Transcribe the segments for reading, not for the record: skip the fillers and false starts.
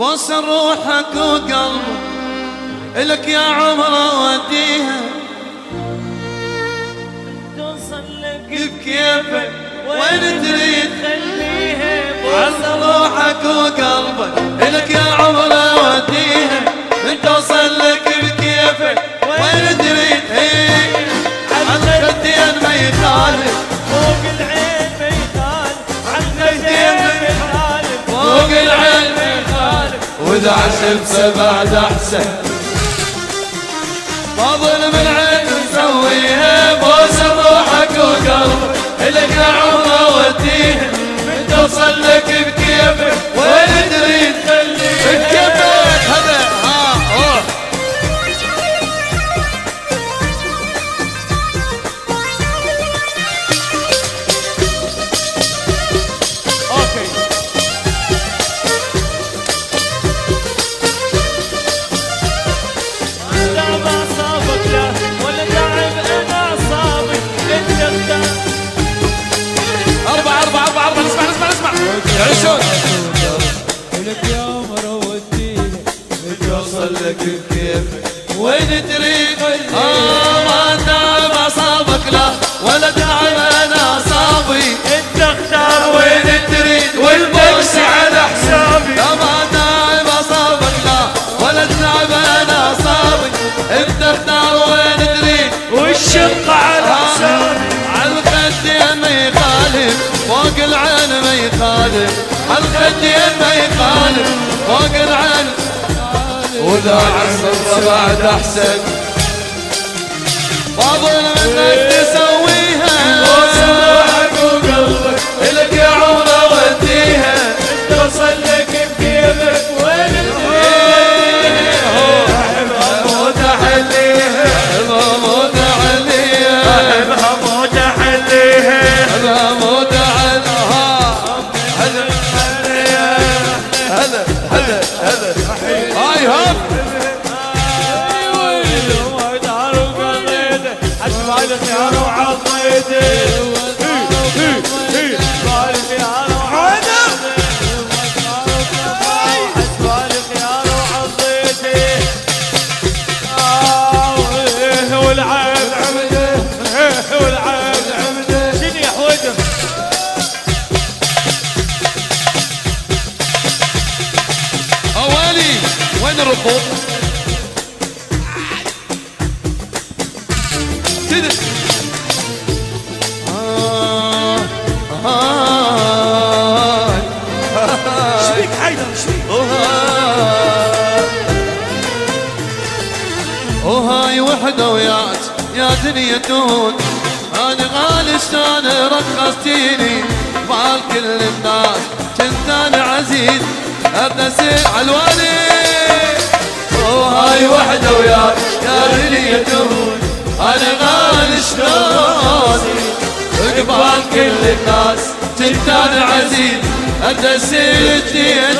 بوس روحك وقلبك إلك يا عمر أوديها، توصل لك بكيفك وين تريد خليها، بوس روحك وقلبك إلك يا عمر أوديها، من توصل لك بكيفك وين تريد هي، عن جدين ما يخالف فوق العين ما يخالف، عن جدين ما يخالف فوق العين ما يخالف، وإذا عشت بعد أحسن فاضل من عين نسويها، بوس روحك وقلبك إلك يا عمره وديها، من توصل لك بكيفك وين تريد خليها بكيفك. هذا ها روح وين تريد ما تعب اعصابك لا ولا تعب انا اعصابي، انت اختار وين تريد والبوس على حسابي، ما تعب اعصابك لا ولا تعب انا اعصابي، انت اختار وين تريد والشق على حسابي، عالخدين ما يخالف فوق العين ما يخالف، عالخدين ما يخالف فوق العين، وإذا عشت بعد أحسن فاضل منك تسويها، بوس روحك وقلبك إلك يا عمره وديها، توصل لك بكيفك وين تريد، أحبها موت أحليها، أحبها موت أحليها، أحبها موت أحليها، أحبها موت أحليها، هلا هلا هلا هاي هاب ايوه وين تعرف قضيته حسب على خيار وعطيته يدون. أنا غالي شلون رخصتيني بال كل الناس، كنت أنا عزيز أبنسير علواني، وهاي وحدة وياك يا ليلي يدون، أنا غالي شلون بال كل الناس، كنت أنا عزيز أبنسير جديد،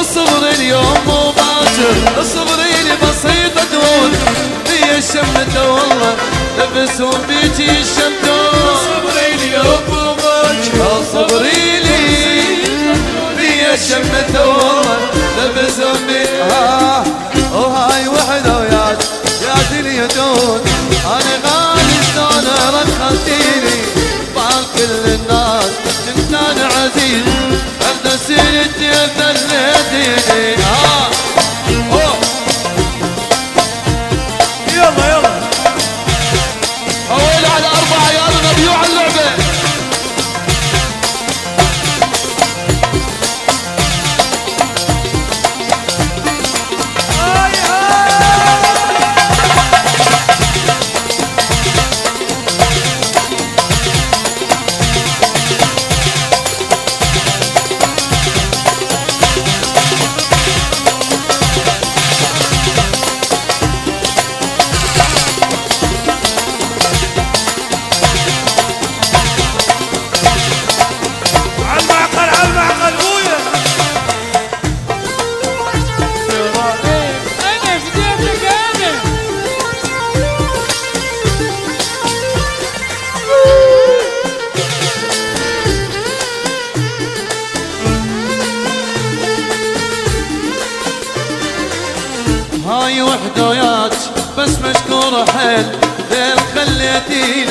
اصبر اليوم مو باكر، اصبري لي بسيطة دون الشمتة والله لبسهم بيجي الشمتون، صبري لي أبو باكر صبري لي بيا الشمتة والله لبسهم بيجي، وهاي وحدة وياك يا دنيا دون، أنا غالي شلون رخصتيني بال كل الناس، كنت أنا عزيز أبدا سيرتي ذليتيني،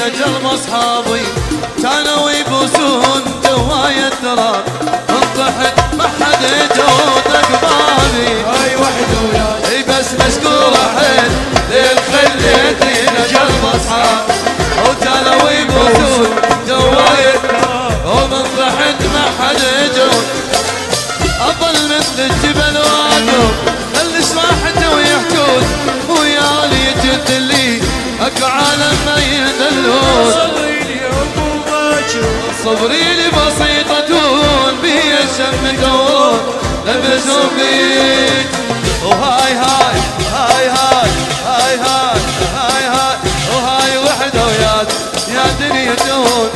اجل مصحابي كانوا يبوسون جواي التراب انطحت ما حد يجود اقبالي هاي وحده وياي اي بس مشكوره حيل ليل خليتني اجل مصحابي وكانوا يبوسون جواي التراب وانطحت ما حد يجود اظل مثل الجبل واقف خلش راحته ويحكود ويالي جدلي اقعى لما ينلون صبري لي ابو باكر صبري لي بسيطه دون بيا الشم دون لبسوا بيك وهاي هاي هاي هاي هاي هاي هاي هاي وهاي وحده وياك يا دنيا دون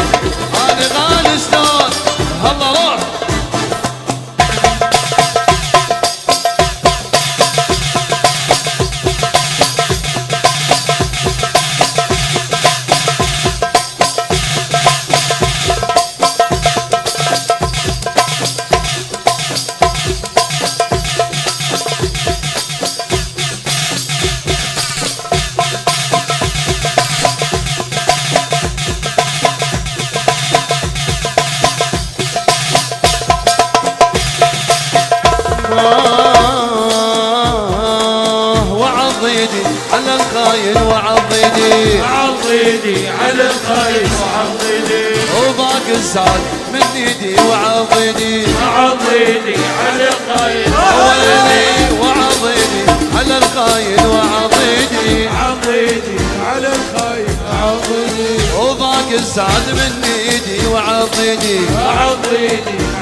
انا غالي شلون هلا روح سعد من ايدي وعضيني وعضيني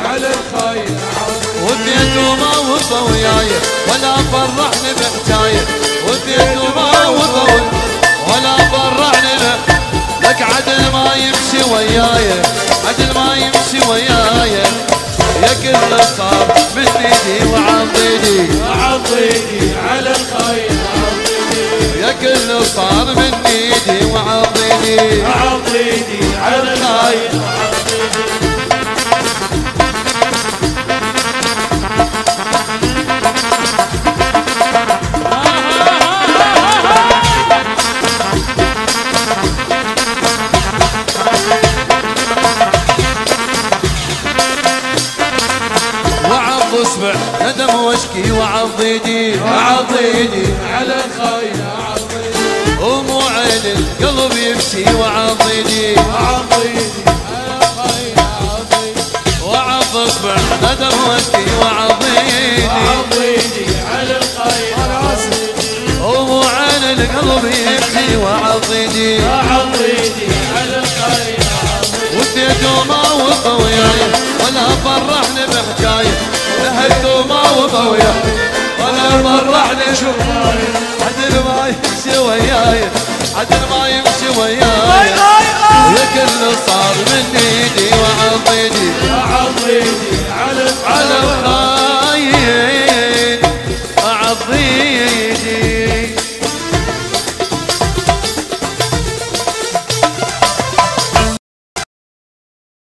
على الخايف وبيت وما وفى وياي ولا فرحني بحجايه وبيت وما وفى ولا فرحني لك عدل ما يمشي وياي عدل ما يمشي وياي يا كل صار من ايدي وعضيني وعضيني على الخايف يا كل صار من ايدي وعضيني وعضيني على الخايف وعض اصبع ندم واشكي وعضيني وعضيني على الخايف ومو عين القلب يمشي وعضيني وعضيني على الخايف وعض اصبع ندم واشكي وعضيني وعضيني على الخايف ومو عين القلب يمشي وعضيني وعضيني على الخايف وديت وما وفى وياي ولا فرحني بحجايه لهيت وما وفى وياي ولا فرحني شوفاي عدل ما يمشي وياي عدل ما يمشي وياي يا كل